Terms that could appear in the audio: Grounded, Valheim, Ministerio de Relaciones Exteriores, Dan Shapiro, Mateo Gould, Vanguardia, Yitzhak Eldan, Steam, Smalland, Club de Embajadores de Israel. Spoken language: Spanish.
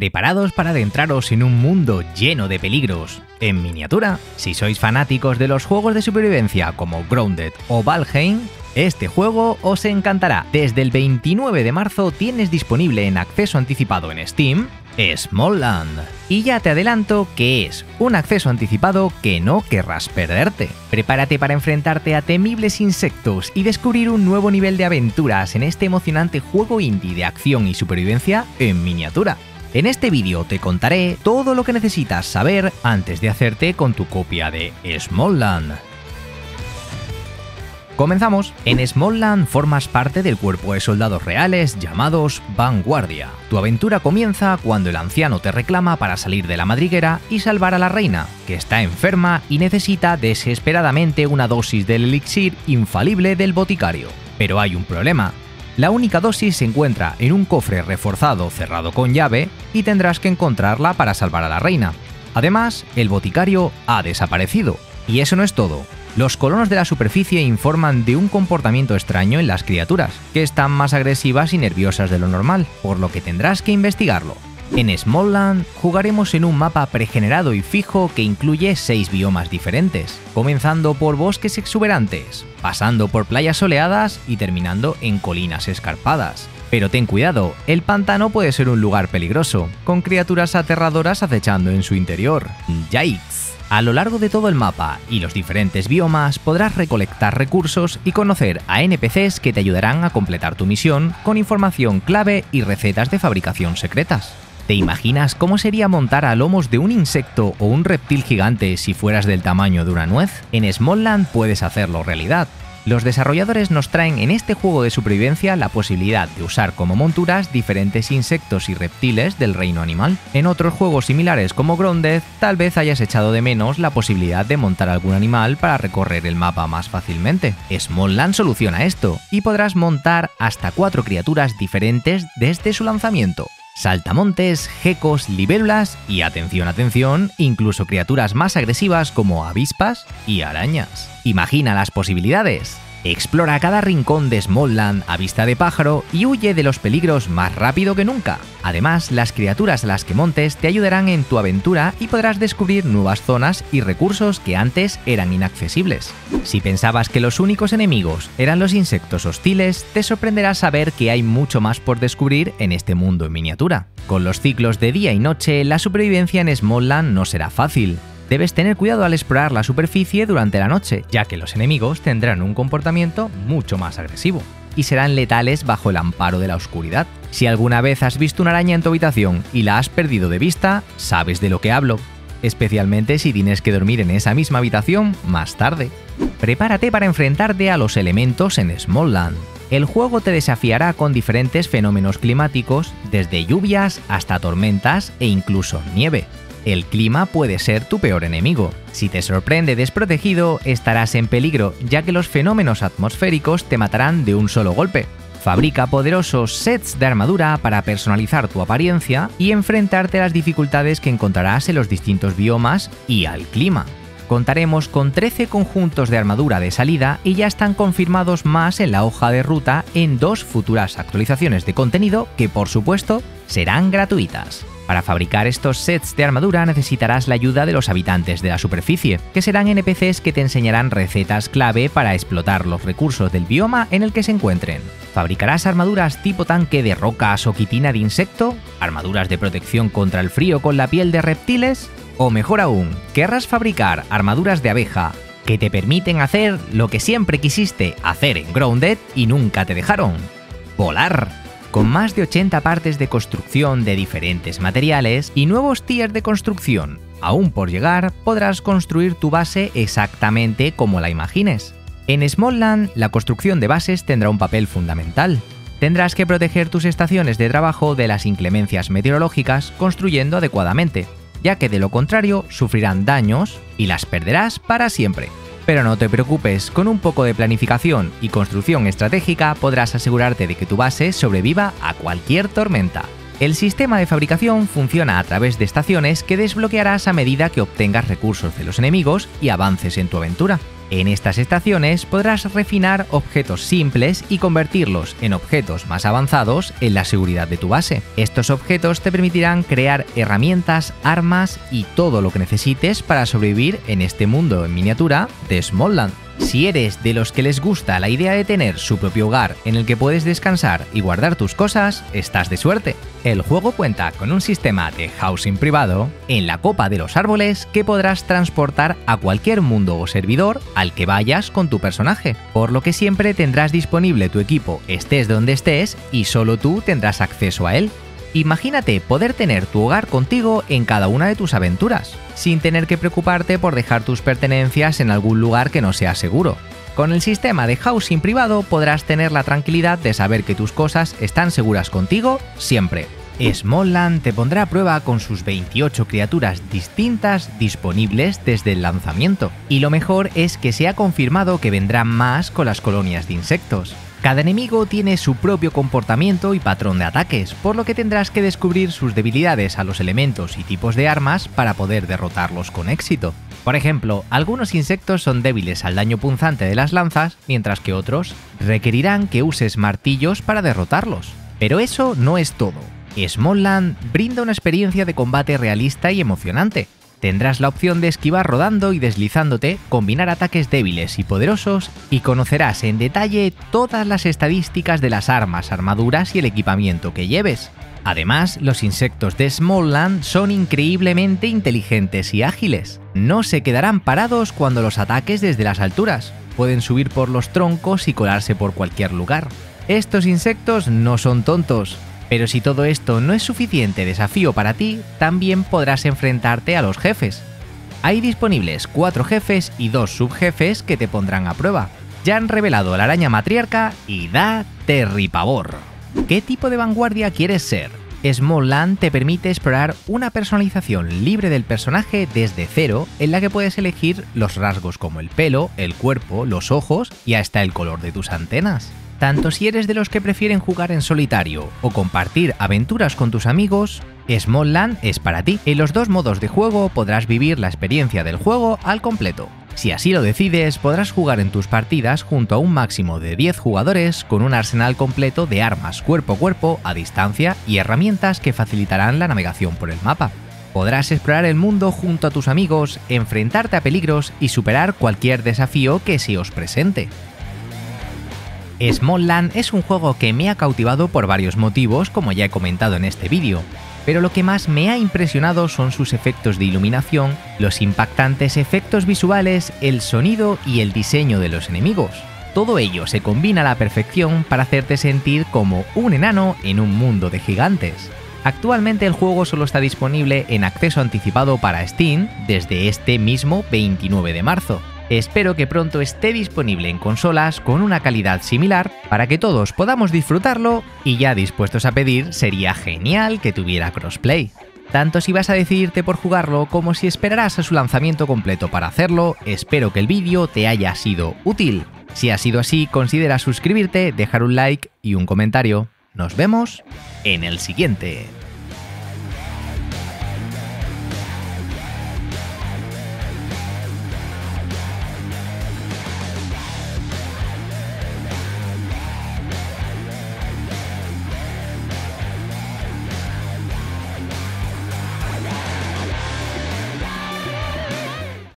¿Preparados para adentraros en un mundo lleno de peligros en miniatura? Si sois fanáticos de los juegos de supervivencia como Grounded o Valheim, este juego os encantará. Desde el 29 de marzo tienes disponible en acceso anticipado en Steam Smalland. Y ya te adelanto que es un acceso anticipado que no querrás perderte. Prepárate para enfrentarte a temibles insectos y descubrir un nuevo nivel de aventuras en este emocionante juego indie de acción y supervivencia en miniatura. En este vídeo te contaré todo lo que necesitas saber antes de hacerte con tu copia de Smalland. Comenzamos. En Smalland formas parte del cuerpo de soldados reales llamados Vanguardia. Tu aventura comienza cuando el anciano te reclama para salir de la madriguera y salvar a la reina, que está enferma y necesita desesperadamente una dosis del elixir infalible del boticario. Pero hay un problema. La única dosis se encuentra en un cofre reforzado cerrado con llave y tendrás que encontrarla para salvar a la reina. Además, el boticario ha desaparecido. Y eso no es todo. Los colonos de la superficie informan de un comportamiento extraño en las criaturas, que están más agresivas y nerviosas de lo normal, por lo que tendrás que investigarlo. En Smalland jugaremos en un mapa pregenerado y fijo que incluye 6 biomas diferentes, comenzando por bosques exuberantes, pasando por playas soleadas y terminando en colinas escarpadas. Pero ten cuidado, el pantano puede ser un lugar peligroso, con criaturas aterradoras acechando en su interior. ¡Yikes! A lo largo de todo el mapa y los diferentes biomas podrás recolectar recursos y conocer a NPCs que te ayudarán a completar tu misión con información clave y recetas de fabricación secretas. ¿Te imaginas cómo sería montar a lomos de un insecto o un reptil gigante si fueras del tamaño de una nuez? En Smalland puedes hacerlo realidad. Los desarrolladores nos traen en este juego de supervivencia la posibilidad de usar como monturas diferentes insectos y reptiles del reino animal. En otros juegos similares como Grounded, tal vez hayas echado de menos la posibilidad de montar algún animal para recorrer el mapa más fácilmente. Smalland soluciona esto y podrás montar hasta 4 criaturas diferentes desde su lanzamiento. Saltamontes, gecos, libélulas y, atención, atención, incluso criaturas más agresivas como avispas y arañas. Imagina las posibilidades. Explora cada rincón de Smalland a vista de pájaro y huye de los peligros más rápido que nunca. Además, las criaturas a las que montes te ayudarán en tu aventura y podrás descubrir nuevas zonas y recursos que antes eran inaccesibles. Si pensabas que los únicos enemigos eran los insectos hostiles, te sorprenderá saber que hay mucho más por descubrir en este mundo en miniatura. Con los ciclos de día y noche, la supervivencia en Smalland no será fácil. Debes tener cuidado al explorar la superficie durante la noche, ya que los enemigos tendrán un comportamiento mucho más agresivo y serán letales bajo el amparo de la oscuridad. Si alguna vez has visto una araña en tu habitación y la has perdido de vista, sabes de lo que hablo, especialmente si tienes que dormir en esa misma habitación más tarde. Prepárate para enfrentarte a los elementos en Smalland. El juego te desafiará con diferentes fenómenos climáticos, desde lluvias hasta tormentas e incluso nieve. El clima puede ser tu peor enemigo. Si te sorprende desprotegido, estarás en peligro, ya que los fenómenos atmosféricos te matarán de un solo golpe. Fabrica poderosos sets de armadura para personalizar tu apariencia y enfrentarte a las dificultades que encontrarás en los distintos biomas y al clima. Contaremos con 13 conjuntos de armadura de salida y ya están confirmados más en la hoja de ruta en 2 futuras actualizaciones de contenido que, por supuesto, serán gratuitas. Para fabricar estos sets de armadura necesitarás la ayuda de los habitantes de la superficie, que serán NPCs que te enseñarán recetas clave para explotar los recursos del bioma en el que se encuentren. Fabricarás armaduras tipo tanque de rocas o quitina de insecto, armaduras de protección contra el frío con la piel de reptiles. O mejor aún, querrás fabricar armaduras de abeja que te permiten hacer lo que siempre quisiste hacer en Grounded y nunca te dejaron: volar. Con más de 80 partes de construcción de diferentes materiales y nuevos tiers de construcción aún por llegar, podrás construir tu base exactamente como la imagines. En Smalland, la construcción de bases tendrá un papel fundamental. Tendrás que proteger tus estaciones de trabajo de las inclemencias meteorológicas construyendo adecuadamente, ya que de lo contrario sufrirán daños y las perderás para siempre. Pero no te preocupes, con un poco de planificación y construcción estratégica podrás asegurarte de que tu base sobreviva a cualquier tormenta. El sistema de fabricación funciona a través de estaciones que desbloquearás a medida que obtengas recursos de los enemigos y avances en tu aventura. En estas estaciones podrás refinar objetos simples y convertirlos en objetos más avanzados en la seguridad de tu base. Estos objetos te permitirán crear herramientas, armas y todo lo que necesites para sobrevivir en este mundo en miniatura de Smalland. Si eres de los que les gusta la idea de tener su propio hogar en el que puedes descansar y guardar tus cosas, estás de suerte. El juego cuenta con un sistema de housing privado en la copa de los árboles que podrás transportar a cualquier mundo o servidor al que vayas con tu personaje, por lo que siempre tendrás disponible tu equipo estés donde estés y solo tú tendrás acceso a él. Imagínate poder tener tu hogar contigo en cada una de tus aventuras, sin tener que preocuparte por dejar tus pertenencias en algún lugar que no sea seguro. Con el sistema de housing privado podrás tener la tranquilidad de saber que tus cosas están seguras contigo siempre. Smalland te pondrá a prueba con sus 28 criaturas distintas disponibles desde el lanzamiento, y lo mejor es que se ha confirmado que vendrán más con las colonias de insectos. Cada enemigo tiene su propio comportamiento y patrón de ataques, por lo que tendrás que descubrir sus debilidades a los elementos y tipos de armas para poder derrotarlos con éxito. Por ejemplo, algunos insectos son débiles al daño punzante de las lanzas, mientras que otros requerirán que uses martillos para derrotarlos. Pero eso no es todo. Smalland brinda una experiencia de combate realista y emocionante. Tendrás la opción de esquivar rodando y deslizándote, combinar ataques débiles y poderosos, y conocerás en detalle todas las estadísticas de las armas, armaduras y el equipamiento que lleves. Además, los insectos de Smalland son increíblemente inteligentes y ágiles. No se quedarán parados cuando los ataques desde las alturas. Pueden subir por los troncos y colarse por cualquier lugar. Estos insectos no son tontos. Pero si todo esto no es suficiente desafío para ti, también podrás enfrentarte a los jefes. Hay disponibles 4 jefes y 2 subjefes que te pondrán a prueba. Ya han revelado a la araña matriarca y da terripavor. ¿Qué tipo de vanguardia quieres ser? Smalland te permite explorar una personalización libre del personaje desde cero, en la que puedes elegir los rasgos como el pelo, el cuerpo, los ojos y hasta el color de tus antenas. Tanto si eres de los que prefieren jugar en solitario o compartir aventuras con tus amigos, Smalland es para ti. En los dos modos de juego podrás vivir la experiencia del juego al completo. Si así lo decides, podrás jugar en tus partidas junto a un máximo de 10 jugadores con un arsenal completo de armas cuerpo a cuerpo, a distancia y herramientas que facilitarán la navegación por el mapa. Podrás explorar el mundo junto a tus amigos, enfrentarte a peligros y superar cualquier desafío que se os presente. Smalland es un juego que me ha cautivado por varios motivos, como ya he comentado en este vídeo, pero lo que más me ha impresionado son sus efectos de iluminación, los impactantes efectos visuales, el sonido y el diseño de los enemigos. Todo ello se combina a la perfección para hacerte sentir como un enano en un mundo de gigantes. Actualmente el juego solo está disponible en acceso anticipado para Steam desde este mismo 29 de marzo. Espero que pronto esté disponible en consolas con una calidad similar para que todos podamos disfrutarlo, y ya dispuestos a pedir, sería genial que tuviera crossplay. Tanto si vas a decidirte por jugarlo como si esperarás a su lanzamiento completo para hacerlo, espero que el vídeo te haya sido útil. Si ha sido así, considera suscribirte, dejar un like y un comentario. Nos vemos en el siguiente.